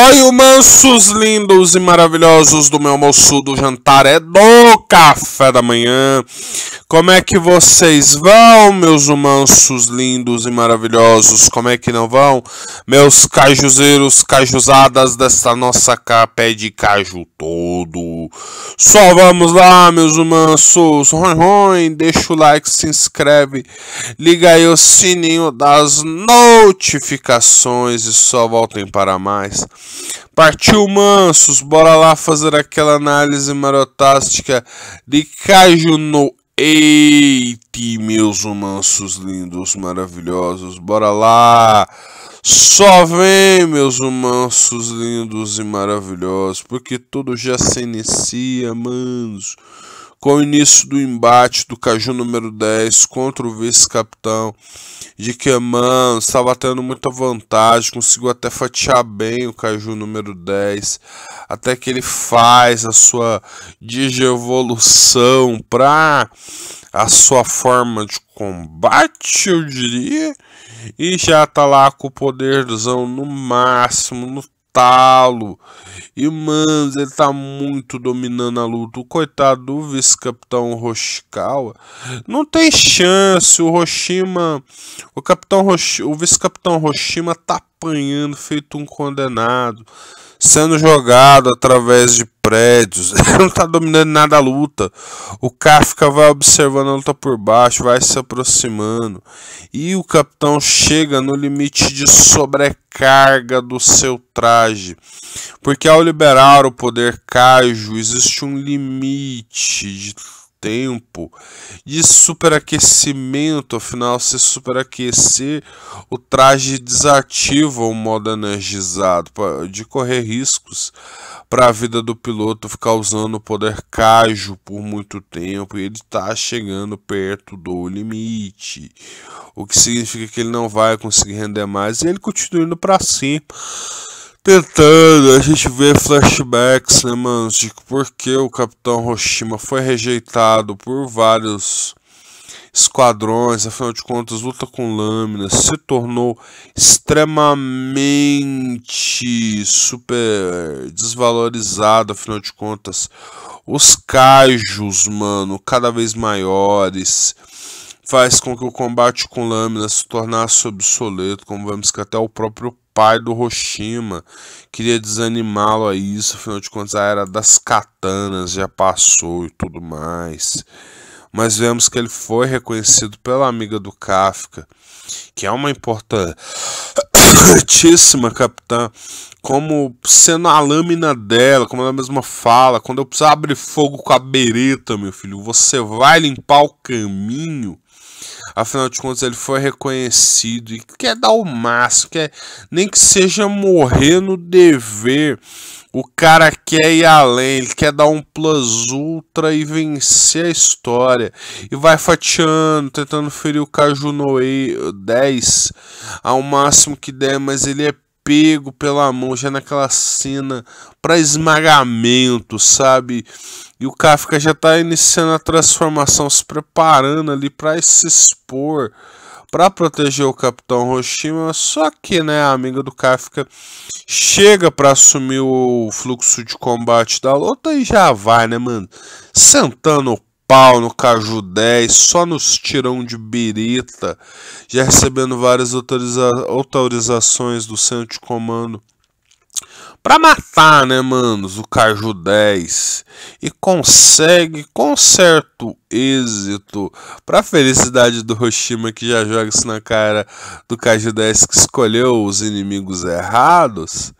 Oi, mansos lindos e maravilhosos do meu almoçudo, jantar é do café da manhã. Como é que vocês vão, meus mansos lindos e maravilhosos? Como é que não vão? Meus cajuzeiros, cajuzadas dessa nossa pé de caju todo. Só vamos lá, meus mansos. Deixa o like, se inscreve, liga aí o sininho das notificações e só voltem para mais. Partiu, mansos, bora lá fazer aquela análise marotástica de Kaiju no 8, meus mansos lindos, maravilhosos, bora lá, só vem, meus mansos lindos e maravilhosos, porque tudo já se inicia, manso, com o início do embate do Kaiju número 10 contra o vice-capitão de Queiman. Estava tendo muita vantagem, conseguiu até fatiar bem o Kaiju número 10, até que ele faz a sua digievolução para a sua forma de combate, eu diria, e já tá lá com o poderzão no máximo, no talo. E, mano, ele tá muito dominando a luta. O coitado do vice-capitão Hoshikawa não tem chance. O vice-capitão Rochina tá apanhando feito um condenado, sendo jogado através de prédios. Ele não tá dominando nada a luta. O Kafka vai observando a luta por baixo, vai se aproximando, e o capitão chega no limite de sobrecarga do seu traje, porque ao liberar o poder Kaiju, existe um limite de tempo de superaquecimento. Afinal, se superaquecer, o traje desativa o modo energizado, de correr riscos para a vida do piloto ficar usando o poder Kaiju por muito tempo. E ele está chegando perto do limite, o que significa que ele não vai conseguir render mais, e ele continua indo para cima, tentando. A gente vê flashbacks, né, mano, de porque o capitão Hoshima foi rejeitado por vários esquadrões. Afinal de contas, luta com lâminas, se tornou extremamente super desvalorizado. Afinal de contas, os kaijus, mano, cada vez maiores, faz com que o combate com lâminas se tornasse obsoleto, como vemos que até o próprio pai do Rochina queria desanimá-lo a isso. Afinal de contas, a era das katanas já passou e tudo mais. Mas vemos que ele foi reconhecido pela amiga do Kafka, que é uma importantíssima capitã, como sendo a lâmina dela, como ela mesma fala: quando eu precisar abrir fogo com a bereta, meu filho, você vai limpar o caminho. Afinal de contas, ele foi reconhecido e quer dar o máximo, quer nem que seja morrer no dever. O cara quer ir além, ele quer dar um plus ultra e vencer a história. E vai fatiando, tentando ferir o Kaiju no 10 ao máximo que der, mas ele é pego pela mão já naquela cena para esmagamento, sabe? E o Kafka já tá iniciando a transformação, se preparando ali para se expor, para proteger o capitão Hoshima. Só que, né, a amiga do Kafka chega para assumir o fluxo de combate da luta e já vai, né, mano, sentando o pau no Kaiju 10, só nos tirão de birita, já recebendo várias autorizações do centro de comando para matar, né, manos, o Kaiju 10, e consegue com certo êxito, para felicidade do Hoshima, que já joga isso na cara do Kaiju 10, que escolheu os inimigos errados,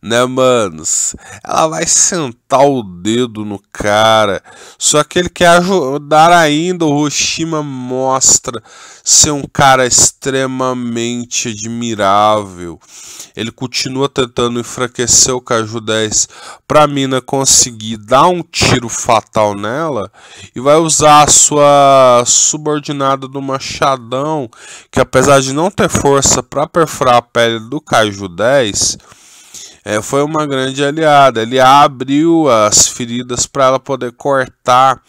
né, manos. Ela vai sentar o dedo no cara, só que ele quer ajudar ainda. O Hoshima mostra ser um cara extremamente admirável. Ele continua tentando enfraquecer o Kaiju 10 para a mina conseguir dar um tiro fatal nela, e vai usar a sua subordinada do machadão, que apesar de não ter força para perfurar a pele do Kaiju 10, foi uma grande aliada. Ele abriu as feridas para ela poder cortar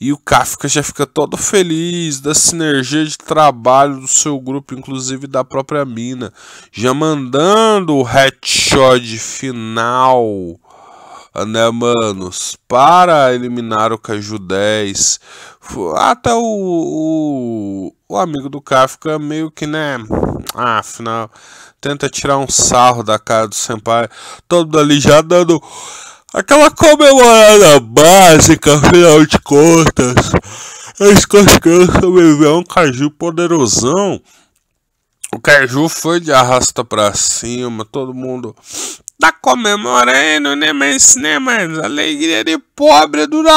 E o Kafka já fica todo feliz da sinergia de trabalho do seu grupo, inclusive da própria mina, já mandando o headshot final, né, manos, para eliminar o Kaiju 10. Até o amigo do Kafka meio que, né, afinal, tenta tirar um sarro da cara do senpai, todo ali já dando aquela comemorada básica, afinal de contas, eles conseguiram sobreviver a um Kaiju poderosão. O Kaiju foi de arrasta pra cima, todo mundo tá comemorando, né, mas a alegria de pobre dura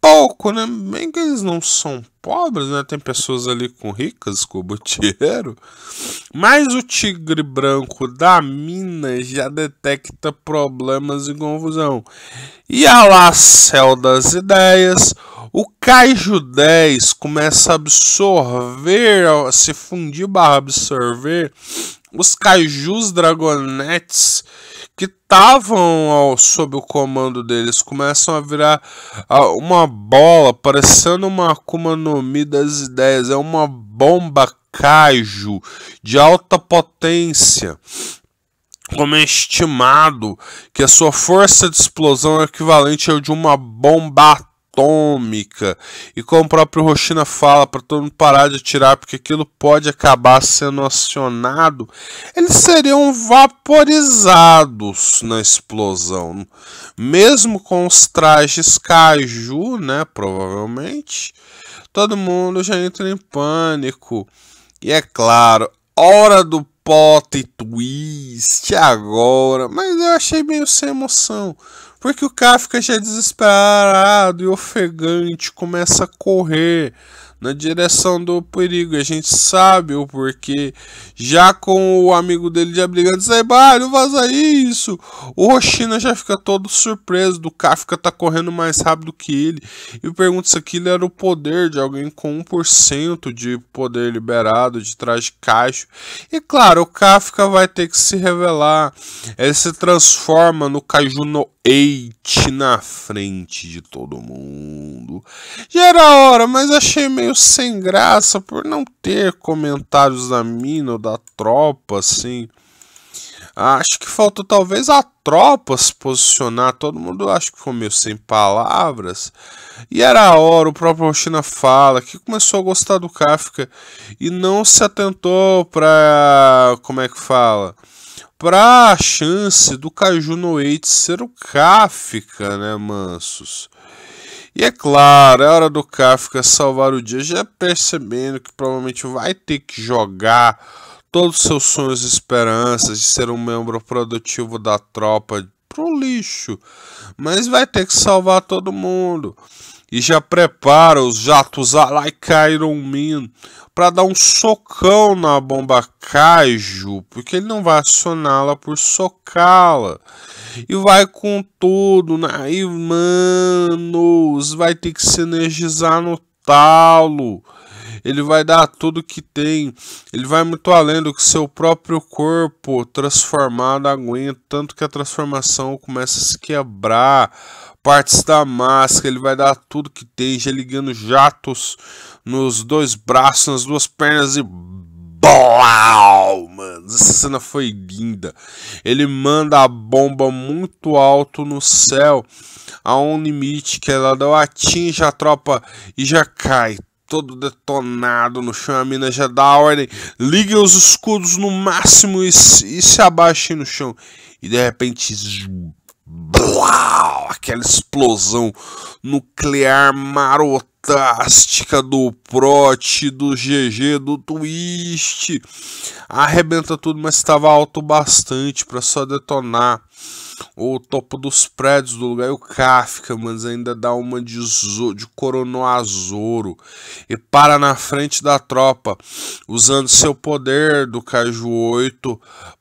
pouco, né, bem que eles não são pobres, né, tem pessoas ali com ricas, como o Tiero, mas o tigre branco da mina já detecta problemas e confusão, e a lá céu das ideias, o Kaiju 10 começa a absorver, a se fundir barra absorver, os Kaijus Dragonetes que estavam sob o comando deles começam a virar uma bola, parecendo uma Akuma no Mi das ideias. É uma bomba Kaiju de alta potência, como é estimado que a sua força de explosão é equivalente ao de uma bomba atômica. E como o próprio Rochina fala, para todo mundo parar de atirar, porque aquilo pode acabar sendo acionado, eles seriam vaporizados na explosão, mesmo com os trajes Kaiju, né, provavelmente. Todo mundo já entra em pânico, e é claro, hora do plot twist agora, mas eu achei meio sem emoção, porque o Kafka já é desesperado e ofegante, começa a correr na direção do perigo, e a gente sabe o porquê, já com o amigo dele já brigando, diz aí, não vaza isso. O Hoshina já fica todo surpreso do Kafka tá correndo mais rápido que ele, e pergunta se aquilo era o poder de alguém com 1% de poder liberado de traje Kaiju. E claro, o Kafka vai ter que se revelar, ele se transforma no Kaiju no 8 na frente de todo mundo. Já era hora, mas achei meio sem graça por não ter comentários da mina ou da tropa, assim. Acho que faltou talvez a tropa se posicionar, todo mundo acho que ficou meio sem palavras. E era a hora, o próprio Hoshina fala que começou a gostar do Kafka e não se atentou para, como é que fala, para a chance do Kaiju no 8 ser o Kafka, né, mansos? E é claro, é hora do Kafka salvar o dia, já percebendo que provavelmente vai ter que jogar todos os seus sonhos e esperanças de ser um membro produtivo da tropa pro lixo, mas vai ter que salvar todo mundo. E já prepara os jatos Iron Man para dar um socão na bomba Kaiju, porque ele não vai acioná-la por socá-la. E vai com tudo, né? E, manos, vai ter que se energizar no talo. Ele vai dar tudo que tem. Ele vai muito além do que seu próprio corpo transformado aguenta. Tanto que a transformação começa a se quebrar. Partes da máscara, ele vai dar tudo que tem. Já ligando jatos nos dois braços, nas duas pernas e... BOAU! Mano, essa cena foi linda. Ele manda a bomba muito alto no céu, a um limite que ela atinge a tropa e já cai todo detonado no chão. A mina já dá a ordem, ligue os escudos no máximo e se abaixe no chão. E de repente, blau, aquela explosão nuclear marotástica do Prot, do GG, do Twist. Arrebenta tudo, mas estava alto bastante para só detonar o topo dos prédios do lugar. E o Kafka, mas ainda dá uma de Corono Azoro e para na frente da tropa, usando seu poder do Kaiju 8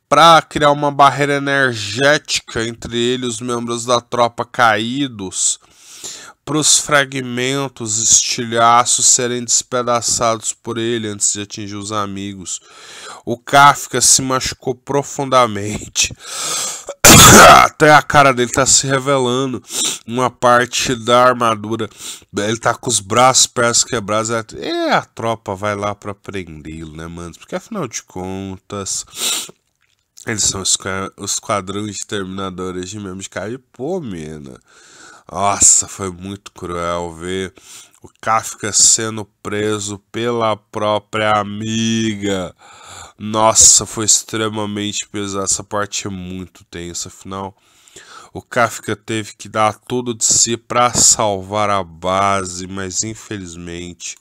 para criar uma barreira energética entre ele e os membros da tropa caídos, para os fragmentos, estilhaços serem despedaçados por ele antes de atingir os amigos. O Kafka se machucou profundamente até a cara dele tá se revelando, uma parte da armadura, ele tá com os braços, pernas quebradas, e a tropa vai lá pra prendê-lo, né, mano? Porque afinal de contas, eles são os quadrões exterminadores de mesmo de Kaiju. Pô, mina, nossa, foi muito cruel ver o Kafka sendo preso pela própria amiga. Nossa, foi extremamente pesado. Essa parte é muito tensa. Afinal, o Kafka teve que dar tudo de si para salvar a base, mas infelizmente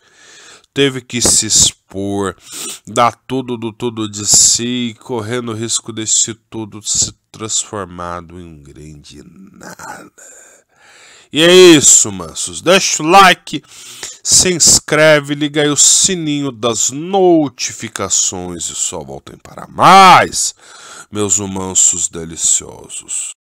teve que se expor, dar tudo de si, correndo o risco desse tudo se transformado em um grande nada. E é isso, mansos. Deixa o like, se inscreve, liga aí o sininho das notificações e só voltem para mais, meus mansos deliciosos.